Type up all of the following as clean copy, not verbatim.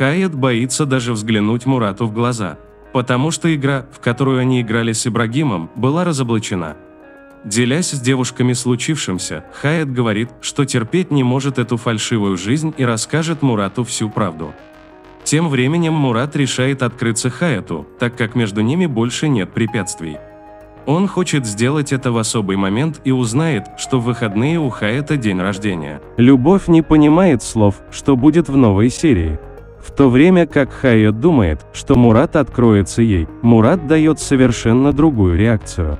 Хайет боится даже взглянуть Мурату в глаза, потому что игра, в которую они играли с Ибрагимом, была разоблачена. Делясь с девушками случившимся, Хайет говорит, что терпеть не может эту фальшивую жизнь и расскажет Мурату всю правду. Тем временем Мурат решает открыться Хайету, так как между ними больше нет препятствий. Он хочет сделать это в особый момент и узнает, что в выходные у Хайета день рождения. Любовь не понимает слов, что будет в новой серии. В то время как Хайет думает, что Мурат откроется ей, Мурат дает совершенно другую реакцию.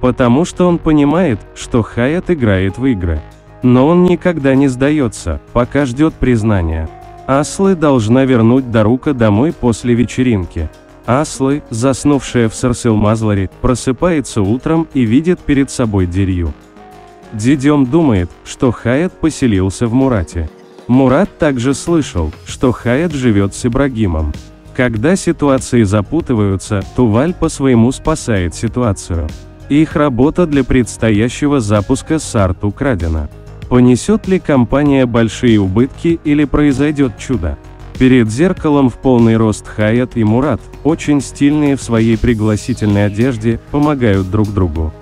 Потому что он понимает, что Хайет играет в игры. Но он никогда не сдается, пока ждет признания. Аслы должна вернуть Дорука домой после вечеринки. Аслы, заснувшая в Сарсылмазларе, просыпается утром и видит перед собой Дерью. Дидем думает, что Хайет поселился в Мурате. Мурат также слышал, что Хайет живет с Ибрагимом. Когда ситуации запутываются, Туваль по-своему спасает ситуацию. Их работа для предстоящего запуска Сарт украдена. Понесет ли компания большие убытки или произойдет чудо? Перед зеркалом в полный рост Хайет и Мурат, очень стильные в своей пригласительной одежде, помогают друг другу.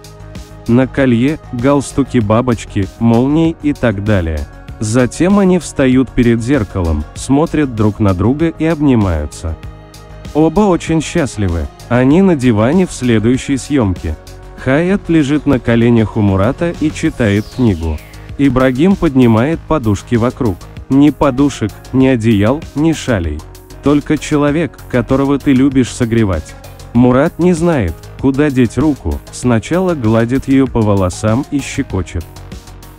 На колье, галстуки, бабочки, молнии и так далее. Затем они встают перед зеркалом, смотрят друг на друга и обнимаются. Оба очень счастливы. Они на диване в следующей съемке. Хайет лежит на коленях у Мурата и читает книгу. Ибрагим поднимает подушки вокруг. Ни подушек, ни одеял, ни шалей. Только человек, которого ты любишь согревать. Мурат не знает, куда деть руку, сначала гладит ее по волосам и щекочет.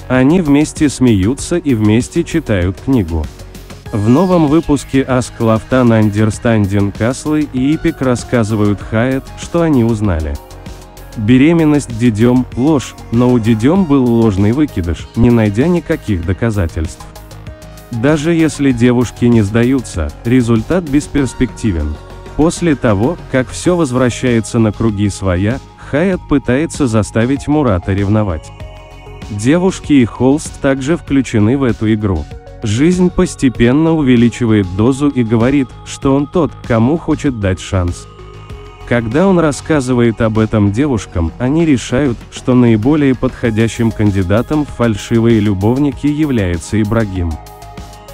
Они вместе смеются и вместе читают книгу. В новом выпуске Ask Laftan Understanding Aslı и Ипек рассказывают Хайет, что они узнали. Беременность Дидем – ложь, но у Дидем был ложный выкидыш, не найдя никаких доказательств. Даже если девушки не сдаются, результат бесперспективен. После того, как все возвращается на круги своя, Хайет пытается заставить Мурата ревновать. Девушки и Холст также включены в эту игру. Жизнь постепенно увеличивает дозу и говорит, что он тот, кому хочет дать шанс. Когда он рассказывает об этом девушкам, они решают, что наиболее подходящим кандидатом в фальшивые любовники является Ибрагим.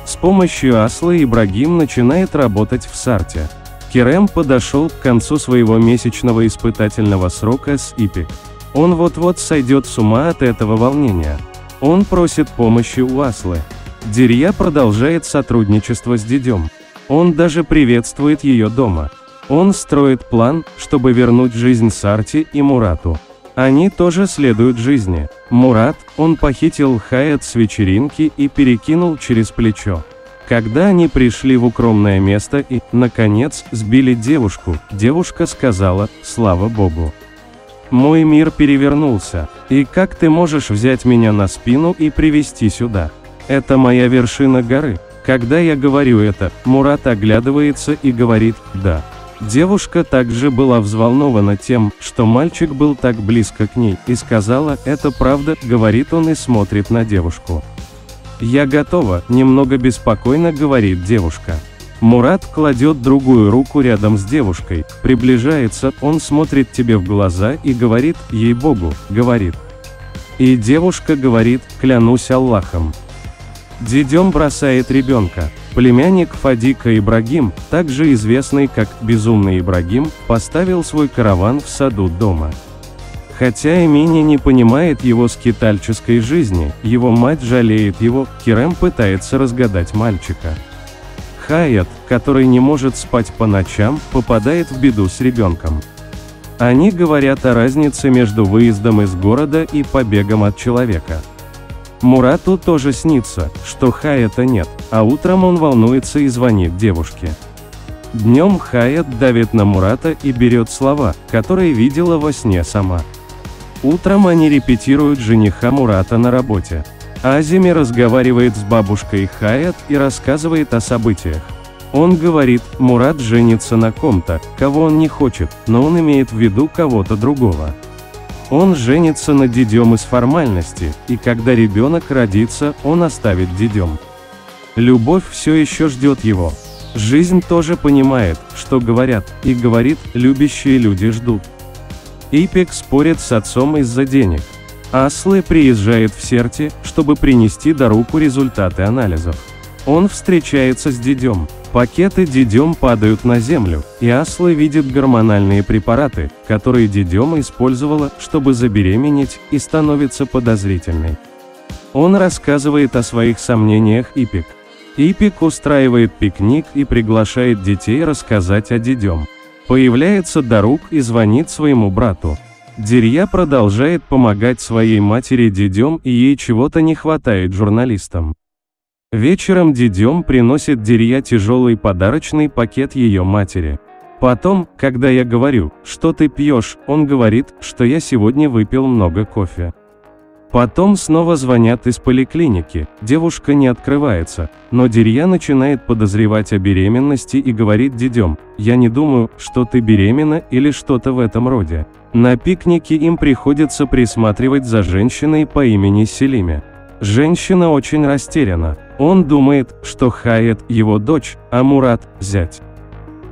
С помощью Аслы Ибрагим начинает работать в Сарте. Керем подошел к концу своего месячного испытательного срока с Ипек. Он вот-вот сойдет с ума от этого волнения. Он просит помощи у Аслы. Дерья продолжает сотрудничество с Дидем. Он даже приветствует ее дома. Он строит план, чтобы вернуть жизнь Сарте и Мурату. Они тоже следуют жизни. Мурат, он похитил Хайет с вечеринки и перекинул через плечо. Когда они пришли в укромное место и, наконец, сбили девушку, девушка сказала: «Слава Богу. Мой мир перевернулся. И как ты можешь взять меня на спину и привести сюда? Это моя вершина горы». Когда я говорю это, Мурат оглядывается и говорит: «Да». Девушка также была взволнована тем, что мальчик был так близко к ней, и сказала: «Это правда», говорит он и смотрит на девушку. «Я готова», немного беспокойно говорит девушка. Мурат кладет другую руку рядом с девушкой, приближается, он смотрит тебе в глаза и говорит: «Ей-богу», говорит. И девушка говорит: «Клянусь Аллахом». Дидем бросает ребенка. Племянник Фадика Ибрагим, также известный как «Безумный Ибрагим», поставил свой караван в саду дома. Хотя Эмине не понимает его скитальческой жизни, его мать жалеет его, Керем пытается разгадать мальчика. Хайет, который не может спать по ночам, попадает в беду с ребенком. Они говорят о разнице между выездом из города и побегом от человека. Мурату тоже снится, что Хайета нет, а утром он волнуется и звонит девушке. Днем Хайет давит на Мурата и берет слова, которые видела во сне сама. Утром они репетируют жениха Мурата на работе. Азиме разговаривает с бабушкой Хайет и рассказывает о событиях. Он говорит: «Мурат женится на ком-то, кого он не хочет, но он имеет в виду кого-то другого. Он женится на Дидем из формальности, и когда ребенок родится, он оставит Дидем. Любовь все еще ждет его. Жизнь тоже понимает, что говорят, и говорит, любящие люди ждут. Ипек спорит с отцом из-за денег. Асlı приезжает в Серти, чтобы принести Доруку результаты анализов. Он встречается с Дидем. Пакеты Дидем падают на землю, и Асlı видит гормональные препараты, которые Дидем использовала, чтобы забеременеть, и становится подозрительной. Он рассказывает о своих сомнениях Ипек. Ипек устраивает пикник и приглашает детей рассказать о Дидем. Появляется Дорук и звонит своему брату. Дерья продолжает помогать своей матери Дидем, и ей чего-то не хватает журналистам. Вечером Дидем приносит Дерья тяжелый подарочный пакет ее матери. Потом, когда я говорю, что ты пьешь, он говорит, что я сегодня выпил много кофе. Потом снова звонят из поликлиники, девушка не открывается, но Дерья начинает подозревать о беременности и говорит Дидем, я не думаю, что ты беременна или что-то в этом роде. На пикнике им приходится присматривать за женщиной по имени Селиме. Женщина очень растеряна, он думает, что Хаят его дочь, а Мурат – зять.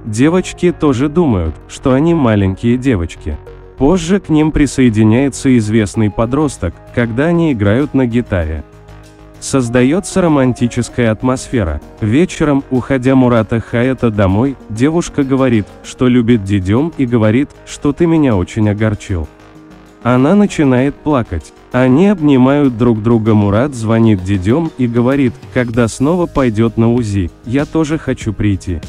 Девочки тоже думают, что они маленькие девочки. Позже к ним присоединяется известный подросток, когда они играют на гитаре. Создается романтическая атмосфера. Вечером, уходя Мурата Хаята домой, девушка говорит, что любит Дидем, и говорит, что ты меня очень огорчил. Она начинает плакать. Они обнимают друг друга. Мурат звонит Дидем и говорит, когда снова пойдет на УЗИ, я тоже хочу прийти.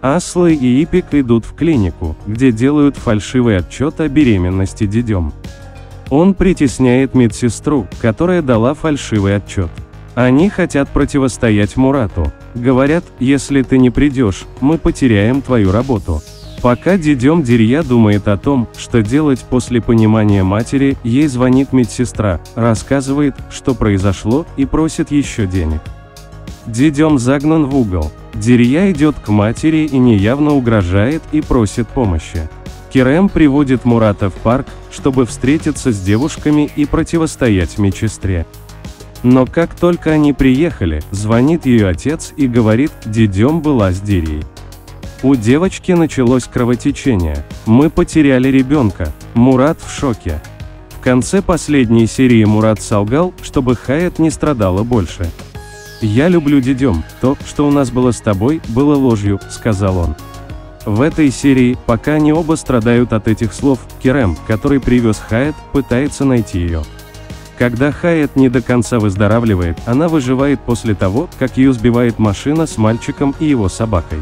Асlı и Ипек идут в клинику, где делают фальшивый отчет о беременности Дидем. Он притесняет медсестру, которая дала фальшивый отчет. Они хотят противостоять Мурату. Говорят, если ты не придешь, мы потеряем твою работу. Пока Дидем Дерья думает о том, что делать после понимания матери, ей звонит медсестра, рассказывает, что произошло, и просит еще денег. Дидем загнан в угол. Дерья идет к матери и неявно угрожает и просит помощи. Керем приводит Мурата в парк, чтобы встретиться с девушками и противостоять медсестре. Но как только они приехали, звонит ее отец и говорит, Дидем была с Дерьей. У девочки началось кровотечение. Мы потеряли ребенка. Мурат в шоке. В конце последней серии Мурат солгал, чтобы Хаят не страдала больше. «Я люблю Дидем, то, что у нас было с тобой, было ложью», — сказал он. В этой серии, пока они оба страдают от этих слов, Керем, который привез Хаят, пытается найти ее. Когда Хаят не до конца выздоравливает, она выживает после того, как ее сбивает машина с мальчиком и его собакой.